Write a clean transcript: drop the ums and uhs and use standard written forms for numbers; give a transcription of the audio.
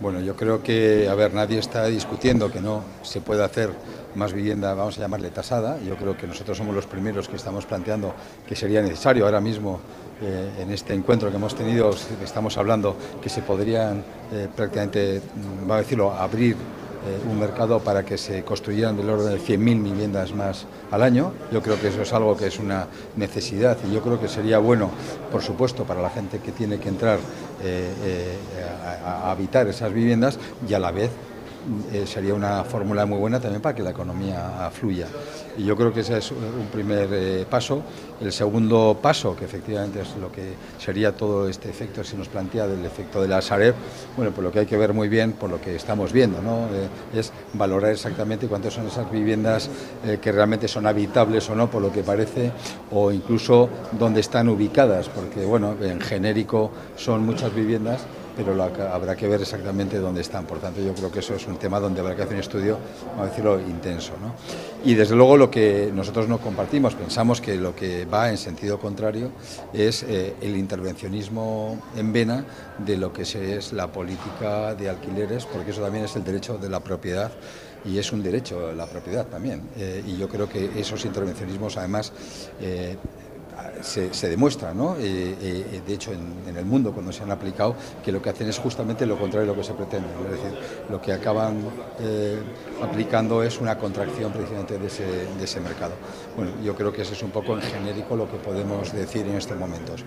Bueno, yo creo que, nadie está discutiendo que no se puede hacer más vivienda, vamos a llamarle tasada. Yo creo que nosotros somos los primeros que estamos planteando que sería necesario ahora mismo. En este encuentro que hemos tenido, estamos hablando que se podrían prácticamente, va a decirlo, abrir un mercado para que se construyeran del orden de 100.000 viviendas más al año. Yo creo que eso es algo que es una necesidad y yo creo que sería bueno, por supuesto, para la gente que tiene que entrar a habitar esas viviendas y a la vez sería una fórmula muy buena también para que la economía fluya. Y yo creo que ese es un primer paso. El segundo paso, que efectivamente es lo que sería todo este efecto, si nos plantea del efecto de la Sareb, bueno, pues lo que hay que ver muy bien, por lo que estamos viendo, ¿no? Es valorar exactamente cuántas son esas viviendas que realmente son habitables o no, por lo que parece, o incluso dónde están ubicadas, porque, bueno, en genérico son muchas viviendas, pero habrá que ver exactamente dónde están. Por tanto, yo creo que eso es un tema donde habrá que hacer un estudio, vamos a decirlo, intenso, ¿no? Y desde luego lo que nosotros no compartimos, pensamos que lo que va en sentido contrario es el intervencionismo en vena de lo que es la política de alquileres, porque eso también es el derecho de la propiedad y es un derecho la propiedad también. Y yo creo que esos intervencionismos, además, se demuestra, ¿no? De hecho, en el mundo, cuando se han aplicado, que lo que hacen es justamente lo contrario de lo que se pretende, ¿no? Es decir, lo que acaban aplicando es una contracción precisamente de ese mercado. Bueno, yo creo que eso es un poco en genérico lo que podemos decir en estos momentos.